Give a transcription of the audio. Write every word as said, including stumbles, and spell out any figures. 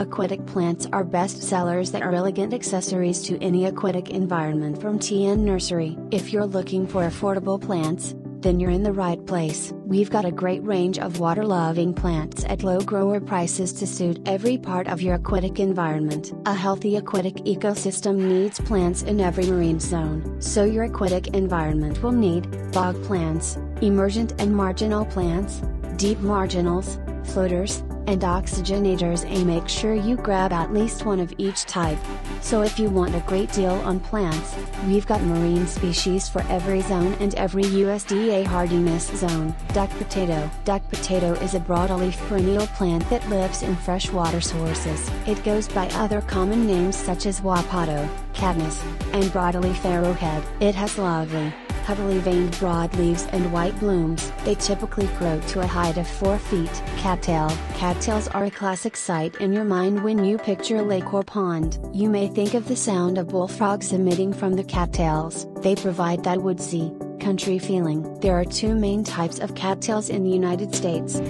Aquatic plants are best sellers that are elegant accessories to any aquatic environment from T N Nursery. If you're looking for affordable plants, then you're in the right place. We've got a great range of water-loving plants at low grower prices to suit every part of your aquatic environment. A healthy aquatic ecosystem needs plants in every marine zone. So your aquatic environment will need bog plants, emergent and marginal plants, deep marginals, floaters, and oxygenators, and make sure you grab at least one of each type. So if you want a great deal on plants, we've got marine species for every zone and every U S D A hardiness zone. Duck potato. Duck potato is a broadleaf perennial plant that lives in freshwater sources. It goes by other common names such as Wapato, Cadmus, and broadleaf arrowhead. It has lovely, heavily veined broad leaves and white blooms. They typically grow to a height of four feet. Cattail. Cattails are a classic sight in your mind when you picture lake or pond. You may think of the sound of bullfrogs emitting from the cattails. They provide that woodsy, country feeling. There are two main types of cattails in the United States.